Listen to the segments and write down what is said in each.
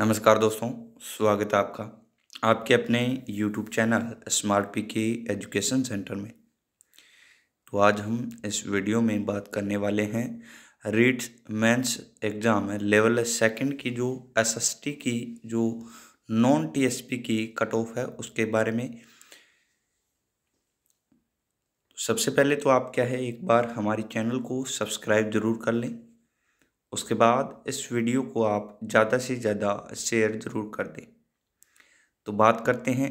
नमस्कार दोस्तों, स्वागत है आपका आपके अपने YouTube channel smart P K education centre में। तो आज हम इस वीडियो में बात करने वाले हैं रीट मेंस एग्ज़ाम है लेवल सेकंड की जो SST की जो नॉन TSP की कट ऑफ है उसके बारे में। सबसे पहले तो आप क्या है एक बार हमारी चैनल को सब्सक्राइब ज़रूर कर लें, उसके बाद इस वीडियो को आप ज़्यादा से ज़्यादा शेयर ज़रूर कर दें। तो बात करते हैं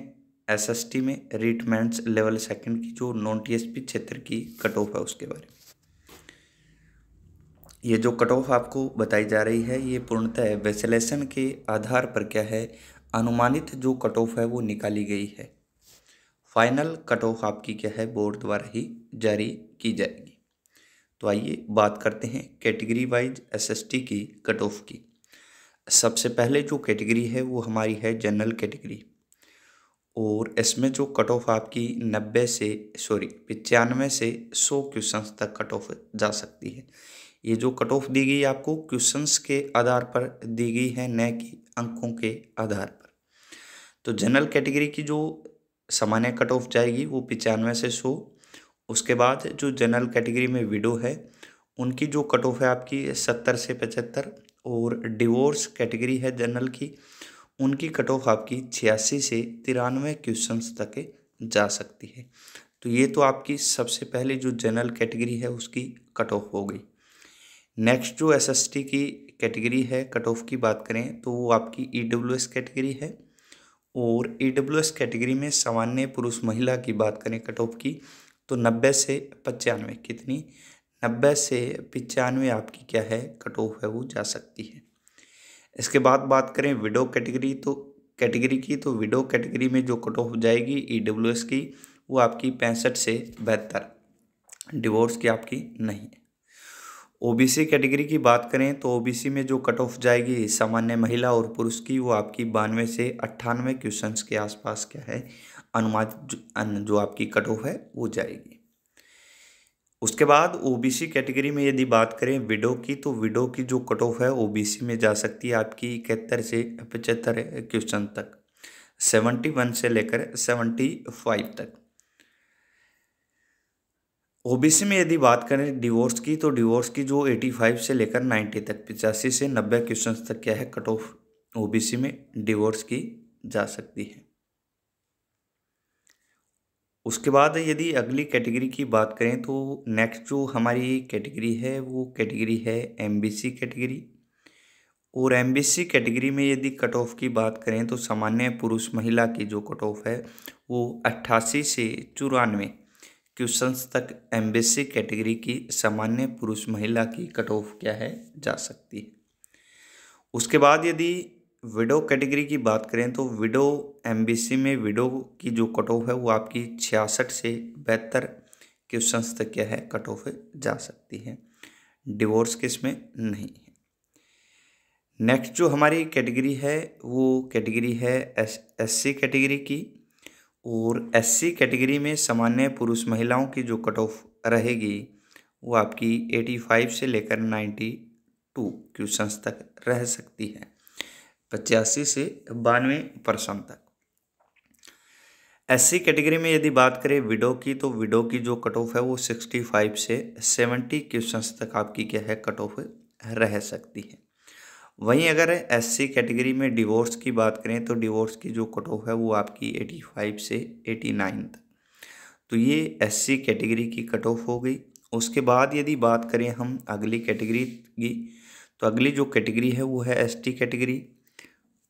SST में रीट मेंस लेवल सेकंड की जो नॉन TSP क्षेत्र की कट ऑफ है उसके बारे में। ये जो कट ऑफ आपको बताई जा रही है ये पूर्णतः विश्लेषण के आधार पर क्या है अनुमानित जो कट ऑफ है वो निकाली गई है। फाइनल कट ऑफ आपकी क्या है बोर्ड द्वारा ही जारी की जाएगी। तो आइए बात करते हैं कैटेगरी वाइज SST की कट ऑफ की। सबसे पहले जो कैटेगरी है वो हमारी है जनरल कैटेगरी, और इसमें जो कट ऑफ आपकी 95 से 95 से 100 क्वेश्चंस तक कट ऑफ जा सकती है। ये जो कट ऑफ दी गई आपको क्वेश्चंस के आधार पर दी गई है, न कि अंकों के आधार पर। तो जनरल कैटेगरी की जो सामान्य कट ऑफ जाएगी वो 95 से 100। उसके बाद जो जनरल कैटेगरी में विडो है उनकी जो कट ऑफ है आपकी 70 से 75, और डिवोर्स कैटेगरी है जनरल की उनकी कट ऑफ आपकी 86 से 93 क्वेश्चंस तक जा सकती है। तो ये तो आपकी सबसे पहले जो जनरल कैटेगरी है उसकी कट ऑफ हो गई। नेक्स्ट जो SST की कैटेगरी है कट ऑफ की बात करें तो वो आपकी EWS कैटेगरी है, और EWS कैटेगरी में सामान्य पुरुष महिला की बात करें कट ऑफ की तो 90 से 95, कितनी 90 से 95 आपकी क्या है कट ऑफ है वो जा सकती है। इसके बाद बात करें विडो कैटेगरी तो विडो कैटेगरी में जो कट ऑफ जाएगी EWS की वो आपकी 65 से 72, डिवोर्स की आपकी नहीं। OBC कैटेगरी की बात करें तो OBC में जो कट ऑफ जाएगी सामान्य महिला और पुरुष की वो आपकी 92 से 98 क्वेश्चंस के आसपास क्या है अनुमानित जो आपकी कट ऑफ है वो जाएगी। उसके बाद OBC कैटेगरी में यदि बात करें विडो की तो विडो की जो कट ऑफ है OBC में जा सकती है आपकी 71 से 75 क्वेश्चन तक, 71 से लेकर 75 तक। OBC में यदि बात करें डिवोर्स की तो डिवोर्स की जो 85 से लेकर 90 तक, 85 से 90 क्वेश्चन तक क्या है कट ऑफ OBC में डिवोर्स की जा सकती है। उसके बाद यदि अगली कैटेगरी की बात करें तो नेक्स्ट जो हमारी कैटेगरी है वो कैटेगरी है MBC कैटेगरी, और MBC कैटेगरी में यदि कट ऑफ की बात करें तो सामान्य पुरुष महिला की जो कट ऑफ है वो 88 से 94 क्वेश्चंस तक MBC कैटेगरी की सामान्य पुरुष महिला की कट ऑफ क्या है जा सकती है। उसके बाद यदि विडो कैटेगरी की बात करें तो विडो MBC में विडो की जो कट ऑफ है वो आपकी 66 से 72 क्वेश्चंस तक क्या है कट ऑफ जा सकती है, डिवोर्स केस में नहीं है। नेक्स्ट जो हमारी कैटेगरी है वो कैटेगरी है SC कैटेगरी की, और SC कैटेगरी में सामान्य पुरुष महिलाओं की जो कट ऑफ रहेगी वो आपकी 85 से लेकर 92 क्वेश्चंस तक रह सकती है, 85 से 92% तक। SC कैटेगरी में यदि बात करें विडो की तो विडो की जो कट ऑफ है वो 65 से 70 क्वेश्चंस तक आपकी क्या है कट ऑफ रह सकती है। वहीं अगर SC कैटेगरी में डिवोर्स की बात करें तो डिवोर्स की जो कट ऑफ है वो आपकी 85 से 89 तक। तो ये SC कैटेगरी की कट ऑफ हो गई। उसके बाद यदि बात करें हम अगली कैटेगरी की तो अगली जो कैटेगरी है वो है ST कैटेगरी,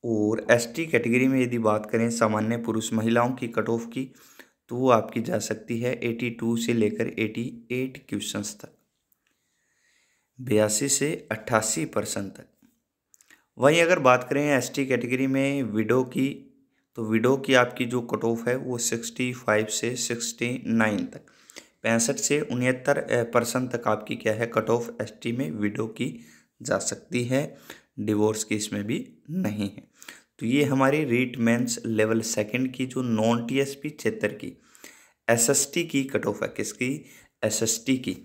और ST कैटेगरी में यदि बात करें सामान्य पुरुष महिलाओं की कट ऑफ की तो वो आपकी जा सकती है 82 से लेकर 88 क्वेश्चंस तक, 82 से 88% तक। वहीं अगर बात करें ST कैटेगरी में विडो की तो विडो की आपकी जो कट ऑफ है वो 65 से 69 तक, 65 से 69% तक आपकी क्या है कट ऑफ ST में विडो की जा सकती है, डिवोर्स की इसमें भी नहीं है। तो ये हमारी रीट मेंस लेवल सेकंड की जो नॉन TSP क्षेत्र की SST की कट ऑफ है, किसकी SST की।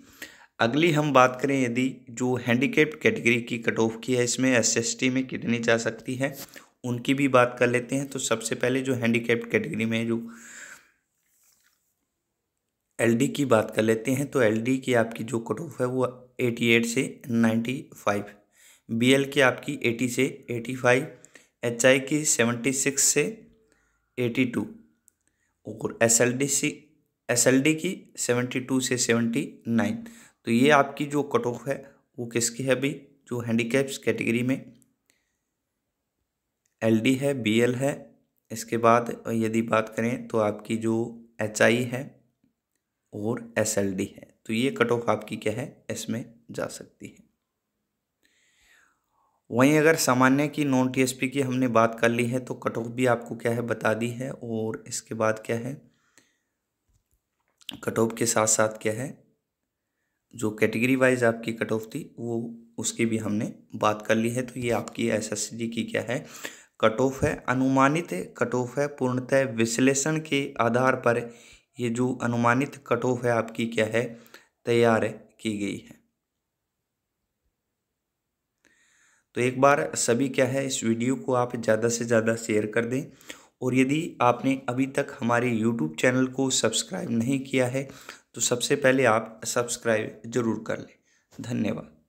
अगली हम बात करें यदि जो हैंडीकैप्ड कैटेगरी की कट ऑफ की है, इसमें एसएसटी में कितनी जा सकती है, उनकी भी बात कर लेते हैं। तो सबसे पहले जो हैंडीकैप्ड कैटेगरी में जो एलडी की बात कर लेते हैं, तो एलडी की आपकी जो कट ऑफ है वो 88 से 95, बीएल की आपकी 80 से 85, एचआई की 76 से 82 और एसएलडी की 72 से 79। तो ये आपकी जो कट ऑफ है वो किसकी है भाई, जो हैंडीकैप्स कैटेगरी में एलडी है, बीएल है। इसके बाद यदि बात करें तो आपकी जो एचआई है और एसएलडी है, तो ये कट ऑफ आपकी क्या है, इसमें जा सकती है। वहीं अगर सामान्य की नॉन टीएसपी की हमने बात कर ली है तो कट ऑफ भी आपको क्या है बता दी है, और इसके बाद क्या है कट ऑफ के साथ साथ क्या है जो कैटेगरी वाइज आपकी कट ऑफ थी वो उसकी भी हमने बात कर ली है। तो ये आपकी एसएसटी की क्या है कट ऑफ है, अनुमानित कट ऑफ है। पूर्णतः विश्लेषण के आधार पर ये जो अनुमानित कट ऑफ है आपकी क्या है तैयार की गई है। तो एक बार सभी क्या है इस वीडियो को आप ज़्यादा से ज़्यादा शेयर कर दें, और यदि आपने अभी तक हमारे YouTube चैनल को सब्सक्राइब नहीं किया है तो सबसे पहले आप सब्सक्राइब ज़रूर कर लें। धन्यवाद।